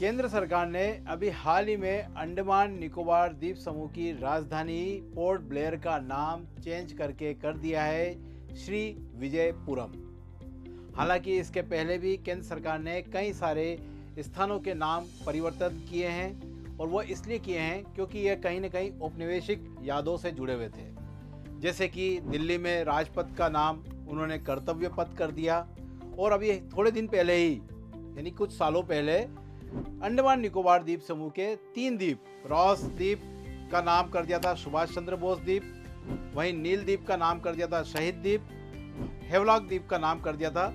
केंद्र सरकार ने अभी हाल ही में अंडमान निकोबार द्वीप समूह की राजधानी पोर्ट ब्लेयर का नाम चेंज करके कर दिया है श्री विजयपुरम। हालांकि इसके पहले भी केंद्र सरकार ने कई सारे स्थानों के नाम परिवर्तन किए हैं, और वो इसलिए किए हैं क्योंकि ये कहीं ना कहीं औपनिवेशिक यादों से जुड़े हुए थे। जैसे कि दिल्ली में राजपथ का नाम उन्होंने कर्तव्य पथ कर दिया, और अभी थोड़े दिन पहले ही यानी कुछ सालों पहले अंडमान निकोबार द्वीप समूह के 3 द्वीप, रॉस द्वीप का नाम कर दिया था सुभाष चंद्र बोस द्वीप, वहीं नील द्वीप का नाम कर दिया था शहीद द्वीप, हेवलॉक द्वीप का नाम कर दिया था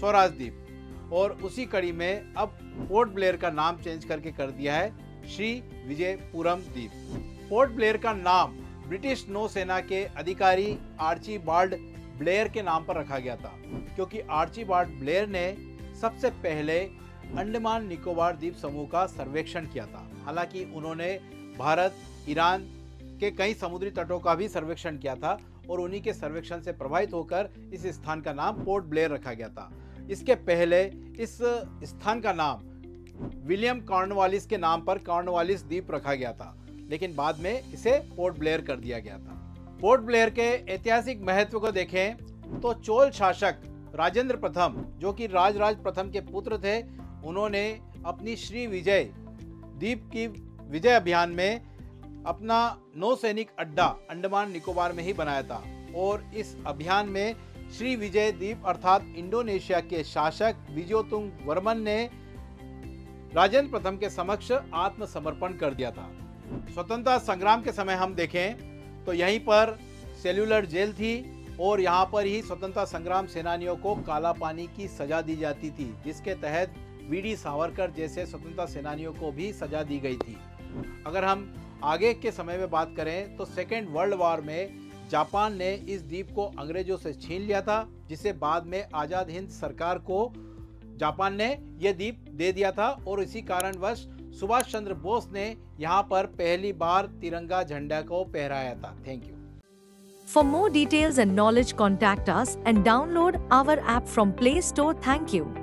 स्वराज द्वीप, और उसी कड़ी में अब पोर्ट ब्लेयर का नाम चेंज करके कर दिया है श्री विजयपुरम द्वीप। पोर्ट ब्लेयर का नाम ब्रिटिश नौसेना के अधिकारी आर्चिबाल्ड ब्लेयर के नाम पर रखा गया था, क्योंकि आर्चिबाल्ड ब्लेयर ने सबसे पहले अंडमान निकोबार द्वीप समूह का सर्वेक्षण किया था। हालांकि उन्होंने भारत, ईरान के कई समुद्री तटों का भी सर्वेक्षण किया था, और उन्हीं के सर्वेक्षण से प्रभावित होकर इस स्थान का नाम पोर्ट ब्लेयर रखा गया था। इसके पहले इस स्थान का नाम विलियम कॉर्नवालिस के नाम पर कॉर्नवालिस द्वीप रखा गया था, लेकिन बाद में इसे पोर्ट ब्लेयर कर दिया गया था। पोर्ट ब्लेयर के ऐतिहासिक महत्व को देखें तो चोल शासक राजेंद्र प्रथम, जो कि राजराज प्रथम के पुत्र थे, उन्होंने अपनी श्री विजय द्वीप की विजय अभियान में अपना नौसैनिक अड्डा अंडमान निकोबार में ही बनाया था, और इस अभियान में श्री विजय द्वीप अर्थात इंडोनेशिया के शासक विजयोतुंग वर्मन ने राजेंद्र प्रथम के समक्ष आत्मसमर्पण कर दिया था। स्वतंत्रता संग्राम के समय हम देखें तो यहीं पर सेल्यूलर जेल थी, और यहाँ पर ही स्वतंत्रता संग्राम सेनानियों को काला पानी की सजा दी जाती थी, जिसके तहत वीडी सावरकर जैसे स्वतंत्रता सेनानियों को भी सजा दी गई थी। अगर हम आगे के समय में बात करें तो सेकेंड वर्ल्ड वॉर में जापान ने इस द्वीप को अंग्रेजों से छीन लिया था, जिसे बाद में आजाद हिंद सरकार को जापान ने यह द्वीप दे दिया था, और इसी कारणवश सुभाष चंद्र बोस ने यहाँ पर पहली बार तिरंगा झंडा को फहराया था। Thank you. For more details and knowledge contact us and download our app from play store. Thank you.